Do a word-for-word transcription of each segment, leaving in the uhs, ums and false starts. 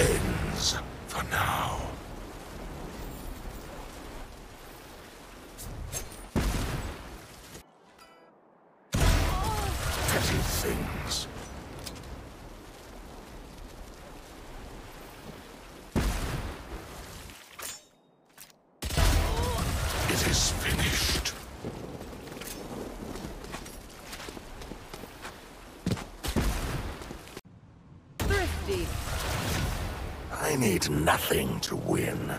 ends for now. Petty things. It is finished. Thrifty. I need nothing to win.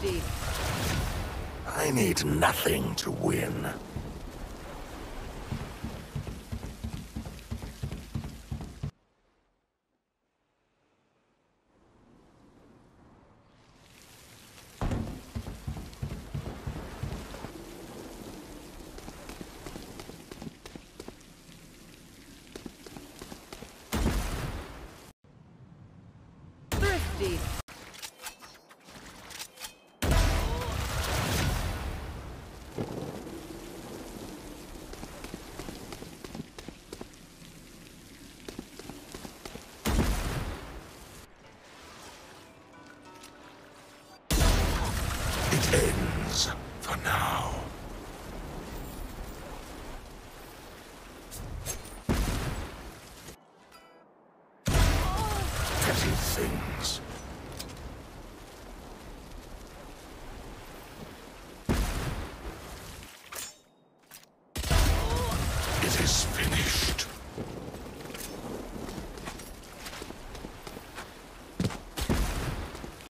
safety. I need nothing to win. Thrifty. Ends for now. Petty things.